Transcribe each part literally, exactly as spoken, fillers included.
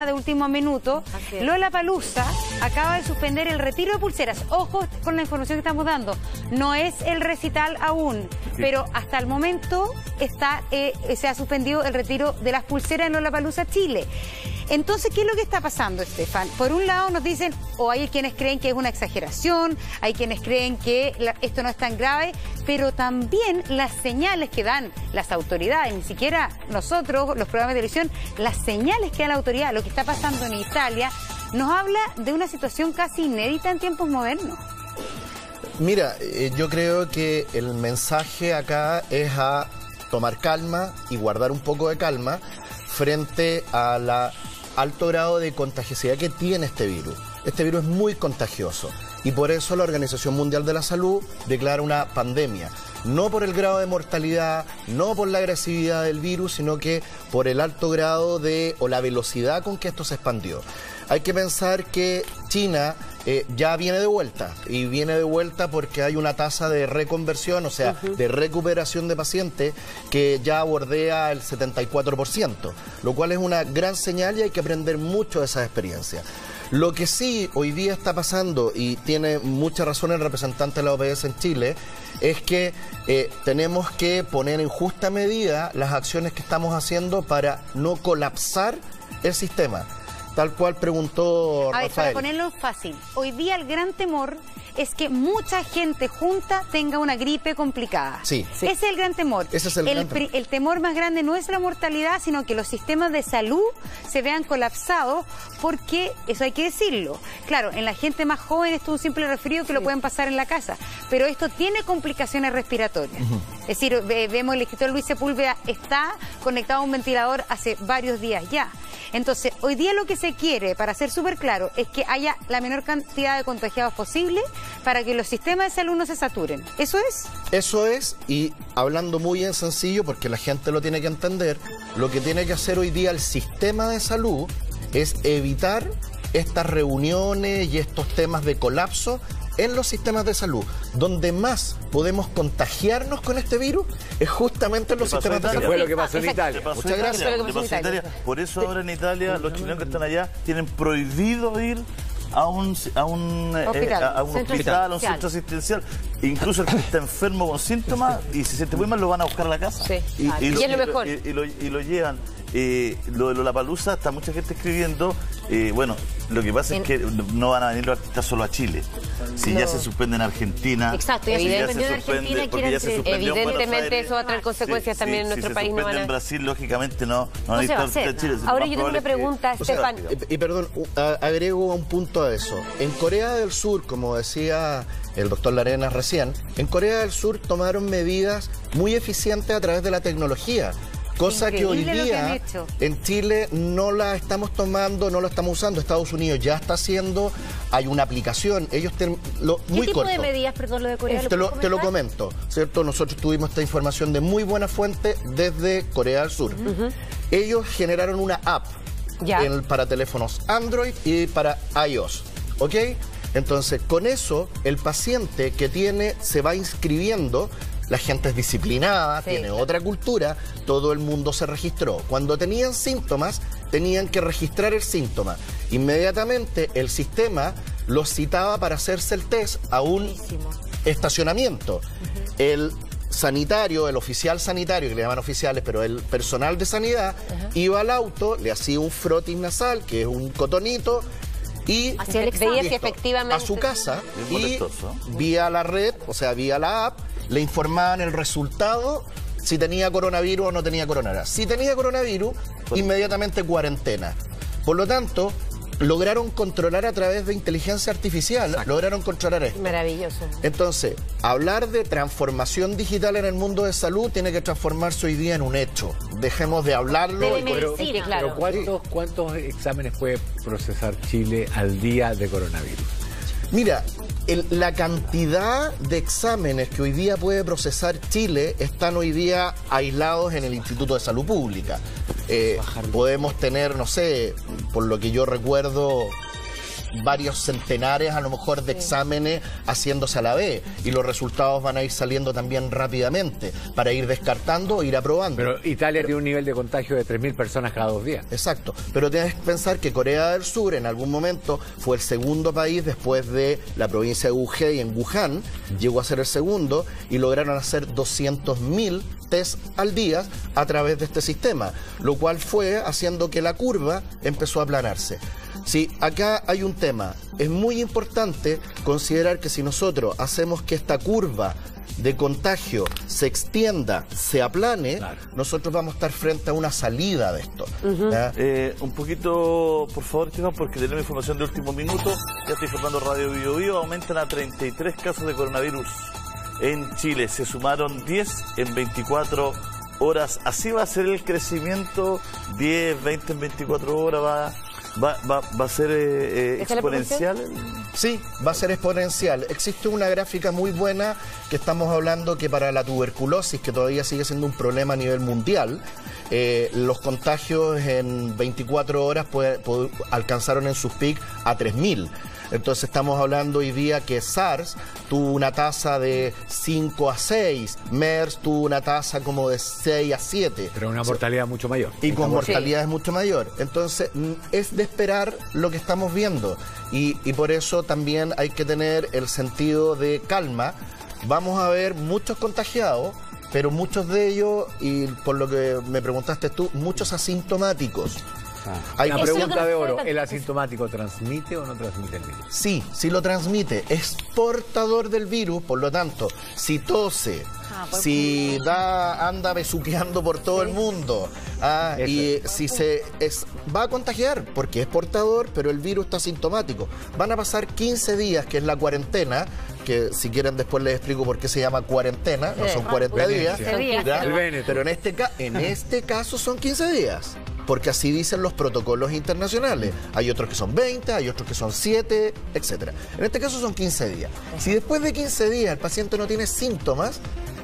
De último minuto, Lollapalooza acaba de suspender el retiro de pulseras. Ojo con la información que estamos dando. No es el recital aún, sí. Pero hasta el momento está, eh, se ha suspendido el retiro de las pulseras en Lollapalooza, Chile. Entonces, ¿qué es lo que está pasando, Stefan? Por un lado nos dicen, o oh, hay quienes creen que es una exageración, hay quienes creen que la, esto no es tan grave, pero también las señales que dan las autoridades, ni siquiera nosotros, los programas de televisión, las señales que da la autoridad, lo que está pasando en Italia, nos habla de una situación casi inédita en tiempos modernos. Mira, yo creo que el mensaje acá es a tomar calma y guardar un poco de calma frente a la alto grado de contagiosidad que tiene este virus. Este virus es muy contagioso y por eso la Organización Mundial de la Salud declara una pandemia. No por el grado de mortalidad, no por la agresividad del virus, sino que por el alto grado de o la velocidad con que esto se expandió. Hay que pensar que China eh, ya viene de vuelta, y viene de vuelta porque hay una tasa de reconversión, o sea, uh-huh. de recuperación de pacientes que ya bordea el setenta y cuatro por ciento, lo cual es una gran señal y hay que aprender mucho de esas experiencias. Lo que sí hoy día está pasando, y tiene mucha razón el representante de la O P S en Chile, es que eh, tenemos que poner en justa medida las acciones que estamos haciendo para no colapsar el sistema. Tal cual preguntó Rafael. A ver, para ponerlo fácil, hoy día el gran temor es que mucha gente junta tenga una gripe complicada. Sí. sí. Ese es el gran temor. Ese es el, el gran temor. El temor más grande no es la mortalidad, sino que los sistemas de salud se vean colapsados, porque, eso hay que decirlo, claro, en la gente más joven esto es un simple resfrío que sí. lo pueden pasar en la casa, pero esto tiene complicaciones respiratorias. Uh-huh. Es decir, vemos el escritor Luis Sepúlveda está conectado a un ventilador hace varios días ya. Entonces, hoy día lo que se quiere, para ser súper claro, es que haya la menor cantidad de contagiados posible para que los sistemas de salud no se saturen. ¿Eso es? Eso es, y hablando muy en sencillo, porque la gente lo tiene que entender, lo que tiene que hacer hoy día el sistema de salud es evitar estas reuniones y estos temas de colapso en los sistemas de salud. Donde más podemos contagiarnos con este virus es justamente en los sistemas de salud. Fue lo que pasó en Italia. Muchas gracias. Por eso ahora en Italia los chilenos que están allá tienen prohibido ir a un, a un hospital, eh, a un, centro hospital, a un centro asistencial. Incluso el que está enfermo con síntomas y si se siente muy mal lo van a buscar a la casa. Sí. Y, ah, y, lo, y, lo mejor. Y, y, lo, y lo llevan. Eh, lo de Lollapalooza, está mucha gente escribiendo. Eh, bueno, lo que pasa en... es que no van a venir los artistas solo a Chile. Si no. ya se suspende en Argentina. Exacto, evidentemente eso va a traer consecuencias sí, también sí, en nuestro si país. Si se suspende no van a... en Brasil, lógicamente no, no van a ir a Chile. Ahora yo tengo una pregunta, que... Stefan. O sea, y, y perdón, agrego un punto a eso. En Corea del Sur, como decía el doctor La Arena recién, en Corea del Sur tomaron medidas muy eficientes a través de la tecnología. Cosa increíble que hoy día que en Chile no la estamos tomando, no la estamos usando. Estados Unidos ya está haciendo, hay una aplicación. Ellos ten, lo, muy ¿Qué tipo corto. de medidas, perdón, lo de Corea? ¿Lo te, lo, te lo comento, ¿cierto? Nosotros tuvimos esta información de muy buena fuente desde Corea del Sur. Uh-huh. Ellos generaron una app en, para teléfonos Android y para iOS, ¿ok? Entonces, con eso, el paciente que tiene se va inscribiendo. La gente es disciplinada, sí, tiene claro. otra cultura, todo el mundo se registró. Cuando tenían síntomas, tenían que registrar el síntoma. Inmediatamente el sistema los citaba para hacerse el test a un Buenísimo. estacionamiento. Uh-huh. El sanitario, el oficial sanitario, que le llaman oficiales, pero el personal de sanidad, uh-huh. iba al auto, le hacía un frotis nasal, que es un cotonito, y veía si efectivamente... a su casa y vía la red, o sea, vía la app, le informaban el resultado si tenía coronavirus o no tenía coronavirus. Si tenía coronavirus, inmediatamente cuarentena. Por lo tanto, lograron controlar a través de inteligencia artificial, Exacto. lograron controlar esto. Maravilloso. Entonces, hablar de transformación digital en el mundo de salud tiene que transformarse hoy día en un hecho. Dejemos de hablarlo. Debe pero, medicina, claro. pero ¿cuántos, ¿cuántos exámenes puede procesar Chile al día de coronavirus? Mira... El, la cantidad de exámenes que hoy día puede procesar Chile están hoy día aislados en el Instituto de Salud Pública. Eh, podemos tener, no sé, por lo que yo recuerdo, varios centenares a lo mejor de exámenes haciéndose a la vez y los resultados van a ir saliendo también rápidamente para ir descartando e ir aprobando. Pero Italia tiene un nivel de contagio de tres mil personas cada dos días. Exacto, pero tienes que pensar que Corea del Sur en algún momento fue el segundo país después de la provincia de Wuhan, y en Wuhan llegó a ser el segundo y lograron hacer doscientos mil test al día a través de este sistema, lo cual fue haciendo que la curva empezó a aplanarse. Sí, acá hay un tema, es muy importante considerar que si nosotros hacemos que esta curva de contagio se extienda, se aplane, claro, nosotros vamos a estar frente a una salida de esto. Uh-huh. eh, un poquito, por favor, Stefan, porque tenemos información de último minuto, ya estoy formando Radio Bío Bío, aumentan a treinta y tres casos de coronavirus en Chile, se sumaron diez en veinticuatro horas, así va a ser el crecimiento, diez, veinte en veinticuatro horas va... ¿Va, va, va a ser eh, exponencial? Sí, va a ser exponencial. Existe una gráfica muy buena que estamos hablando que para la tuberculosis, que todavía sigue siendo un problema a nivel mundial, eh, los contagios en veinticuatro horas puede, puede, alcanzaron en sus picos a tres mil. Entonces estamos hablando hoy día que SARS tuvo una tasa de cinco a seis, MERS tuvo una tasa como de seis a siete. Pero una mortalidad, o sea, mucho mayor. Y con mortalidad es mucho mayor. Entonces es de esperar lo que estamos viendo. Y, y por eso también hay que tener el sentido de calma. Vamos a ver muchos contagiados, pero muchos de ellos, y por lo que me preguntaste tú, muchos asintomáticos. Ah, hay una pregunta de oro, ¿el asintomático transmite o no transmite el virus? Sí, sí lo transmite, es portador del virus, por lo tanto, si tose, ah, si da, anda besuqueando por todo el mundo, ah, y si se es, va a contagiar, porque es portador, pero el virus está asintomático. Van a pasar quince días, que es la cuarentena, que si quieren después les explico por qué se llama cuarentena, no son cuarenta días, pero en este, en este caso son quince días. Porque así dicen los protocolos internacionales. Hay otros que son veinte, hay otros que son siete, etcétera. En este caso son quince días. Si después de quince días el paciente no tiene síntomas,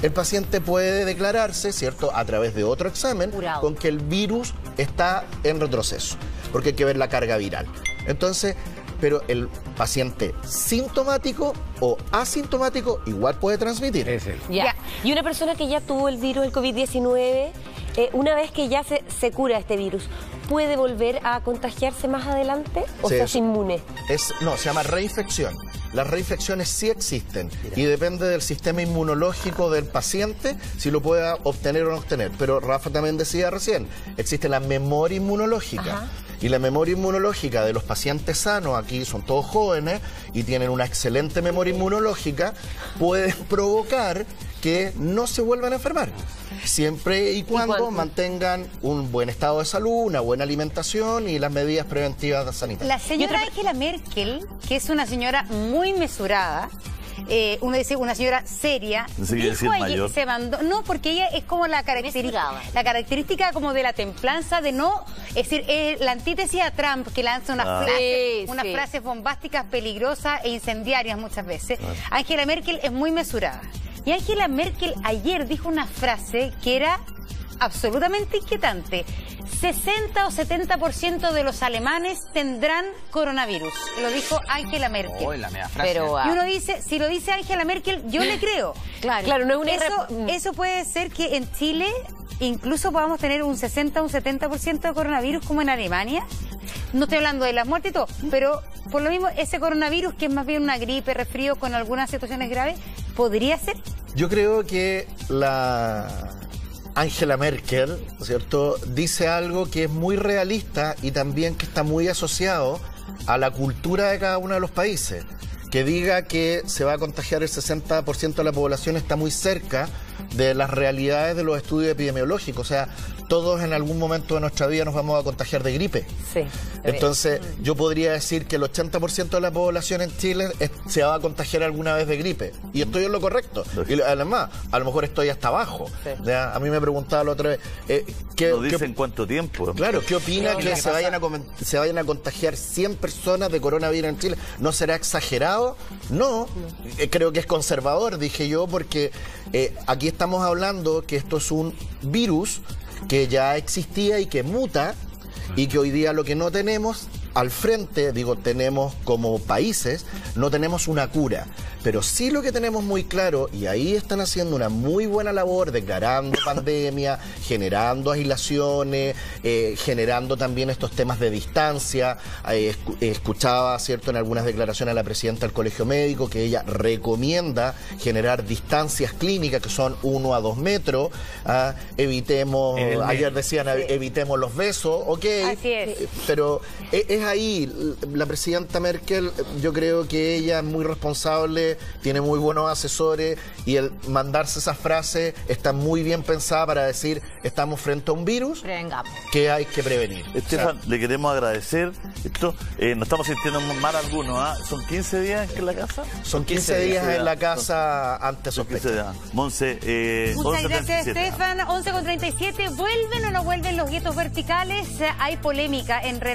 el paciente puede declararse, ¿cierto?, a través de otro examen, curado, con que el virus está en retroceso, porque hay que ver la carga viral. Entonces, pero el paciente sintomático o asintomático igual puede transmitir. Es él. Ya. Y una persona que ya tuvo el virus, el COVID diecinueve... Eh, una vez que ya se, se cura este virus, ¿puede volver a contagiarse más adelante o sí, se hace inmune? Es, no, se llama reinfección. Las reinfecciones sí existen. Mira. Y depende del sistema inmunológico del paciente si lo pueda obtener o no obtener. Pero Rafa también decía recién, existe la memoria inmunológica. Ajá. Y la memoria inmunológica de los pacientes sanos, aquí son todos jóvenes y tienen una excelente memoria inmunológica, puede provocar que no se vuelvan a enfermar. Siempre y cuando, ¿Y cuando mantengan un buen estado de salud, una buena alimentación y las medidas preventivas sanitarias. La señora Angela Merkel, que es una señora muy mesurada, eh, una, una señora seria, dijo ayer, se mandó, no, porque ella es como la característica, la característica como de la templanza, de no, es decir, eh, la antítesis a Trump, que lanza unas, ah, frases, sí, unas sí. frases bombásticas, peligrosas e incendiarias muchas veces. Ah. Angela Merkel es muy mesurada. Y Angela Merkel ayer dijo una frase que era absolutamente inquietante. sesenta o setenta por ciento de los alemanes tendrán coronavirus. Lo dijo Angela Merkel. Oh, la media frase. Pero, y uno dice, si lo dice Angela Merkel, yo le creo. Claro, claro, no es una... eso, eso puede ser que en Chile incluso podamos tener un sesenta o un setenta por ciento de coronavirus como en Alemania. No estoy hablando de las muertes y todo, pero por lo mismo ese coronavirus, que es más bien una gripe, resfrío con algunas situaciones graves, ¿podría ser? Yo creo que la Angela Merkel, ¿cierto?, dice algo que es muy realista y también que está muy asociado a la cultura de cada uno de los países. Que diga que se va a contagiar el sesenta por ciento de la población está muy cerca de las realidades de los estudios epidemiológicos. O sea, todos en algún momento de nuestra vida nos vamos a contagiar de gripe. Sí. Entonces, yo podría decir que el ochenta por ciento de la población en Chile es, se va a contagiar alguna vez de gripe. Y estoy en lo correcto. Y además, a lo mejor estoy hasta abajo. Sí. Ya, a mí me preguntaba la otra vez... Eh, ¿qué, no dicen qué, cuánto tiempo. Claro, ¿qué opina no, que se vayan, a, se vayan a contagiar cien personas de coronavirus en Chile? ¿No será exagerado? No. no. Eh, creo que es conservador, dije yo, porque eh, aquí estamos hablando que esto es un virus que ya existía y que muta y que hoy día lo que no tenemos al frente, digo, tenemos como países, no tenemos una cura, pero sí lo que tenemos muy claro, y ahí están haciendo una muy buena labor, declarando pandemia, generando aislaciones, eh, generando también estos temas de distancia. Eh, escuchaba, ¿cierto?, en algunas declaraciones a la presidenta del Colegio Médico, que ella recomienda generar distancias clínicas que son uno a dos metros, ah, evitemos, el, ayer decían, sí, evitemos los besos, ok, así es. Pero es, es ahí, la presidenta Merkel, yo creo que ella es muy responsable, tiene muy buenos asesores, y el mandarse esas frases está muy bien pensada para decir, estamos frente a un virus, prevengamos, que hay que prevenir. Estefan, o sea, le queremos agradecer esto, eh, nos estamos sintiendo mal algunos, ¿ah? ¿Son quince días en la casa? Son quince, quince días, días en la casa antes sospecha. Monse, eh, muchas gracias, Estefan. once con treinta y siete, ¿vuelven o no vuelven los guetos verticales? Hay polémica en relación